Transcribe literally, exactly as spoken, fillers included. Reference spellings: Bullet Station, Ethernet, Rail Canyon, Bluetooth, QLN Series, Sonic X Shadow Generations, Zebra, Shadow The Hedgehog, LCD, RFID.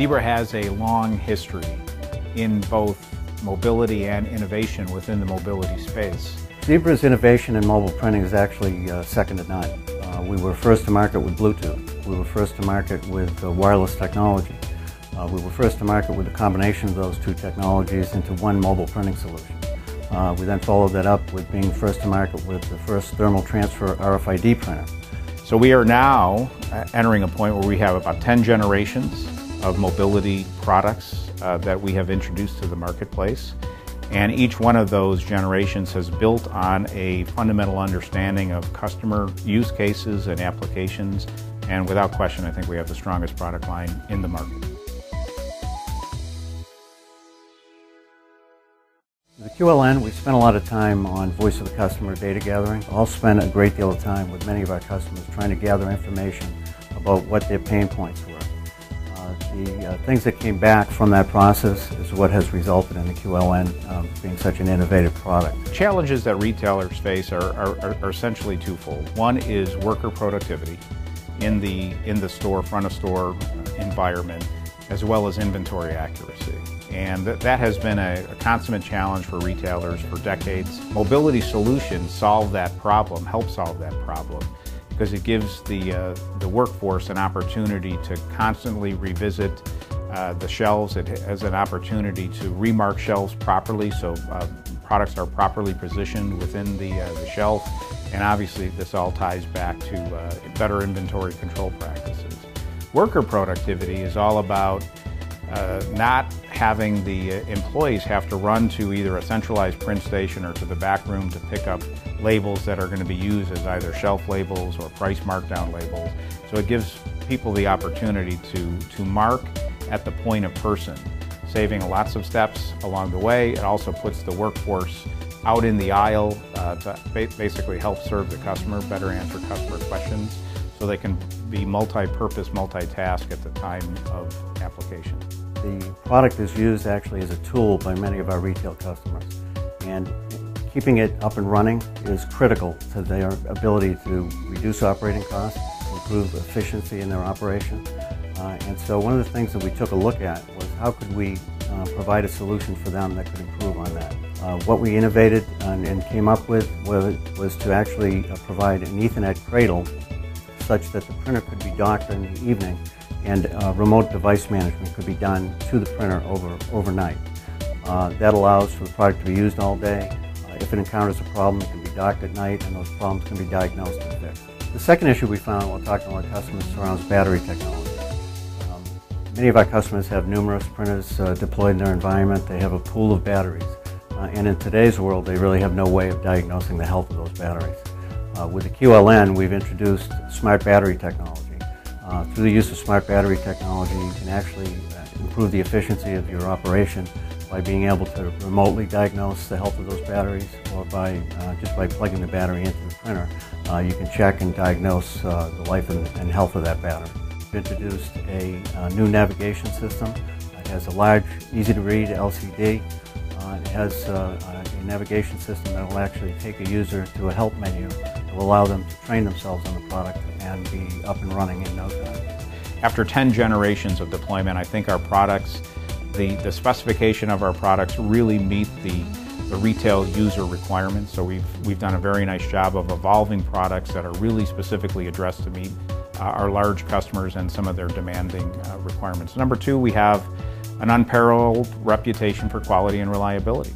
Zebra has a long history in both mobility and innovation within the mobility space. Zebra's innovation in mobile printing is actually uh, second to none. Uh, we were first to market with Bluetooth. We were first to market with uh, wireless technology. Uh, we were first to market with a combination of those two technologies into one mobile printing solution. Uh, we then followed that up with being first to market with the first thermal transfer R F I D printer. So we are now entering a point where we have about ten generations of mobility products uh, that we have introduced to the marketplace. And each one of those generations has built on a fundamental understanding of customer use cases and applications. And without question, I think we have the strongest product line in the market. The Q L N, we spent a lot of time on voice of the customer data gathering. I'll spend a great deal of time with many of our customers trying to gather information about what their pain points were. Uh, the uh, things that came back from that process is what has resulted in the Q L N um, being such an innovative product. Challenges that retailers face are, are, are essentially twofold. One is worker productivity in the, in the store, front of store environment, as well as inventory accuracy. And that has been a, a consummate challenge for retailers for decades. Mobility solutions solve that problem, help solve that problem, because it gives the, uh, the workforce an opportunity to constantly revisit uh, the shelves. It has an opportunity to remark shelves properly so uh, products are properly positioned within the, uh, the shelf. And obviously this all ties back to uh, better inventory control practices. Worker productivity is all about Uh, not having the employees have to run to either a centralized print station or to the back room to pick up labels that are going to be used as either shelf labels or price markdown labels. So it gives people the opportunity to, to mark at the point of person, saving lots of steps along the way. It also puts the workforce out in the aisle uh, to ba basically help serve the customer, better answer customer questions, so they can be multi-purpose, multitask at the time of application. The product is used actually as a tool by many of our retail customers, and keeping it up and running is critical to their ability to reduce operating costs, improve efficiency in their operation. Uh, and so one of the things that we took a look at was how could we uh, provide a solution for them that could improve on that. Uh, what we innovated and, and came up with was, was to actually uh, provide an Ethernet cradle such that the printer could be docked in the evening and uh, remote device management could be done to the printer over, overnight. Uh, that allows for the product to be used all day. Uh, if it encounters a problem, it can be docked at night, and those problems can be diagnosed and fixed. The second issue we found while talking to our customers surrounds battery technology. Um, many of our customers have numerous printers uh, deployed in their environment. They have a pool of batteries. Uh, and in today's world, they really have no way of diagnosing the health of those batteries. Uh, with the Q L N, we've introduced smart battery technology. Uh, through the use of smart battery technology, you can actually uh, improve the efficiency of your operation by being able to remotely diagnose the health of those batteries, or by uh, just by plugging the battery into the printer, uh, you can check and diagnose uh, the life and, and health of that battery. We've introduced a, a new navigation system. It has a large, easy-to-read L C D. Uh, it has uh, a navigation system that will actually take a user to a help menu that will allow them to train themselves on the product and be up and running in no time. After ten generations of deployment, I think our products, the, the specification of our products really meet the, the retail user requirements. So we've, we've done a very nice job of evolving products that are really specifically addressed to meet uh, our large customers and some of their demanding uh, requirements. Number two, we have an unparalleled reputation for quality and reliability.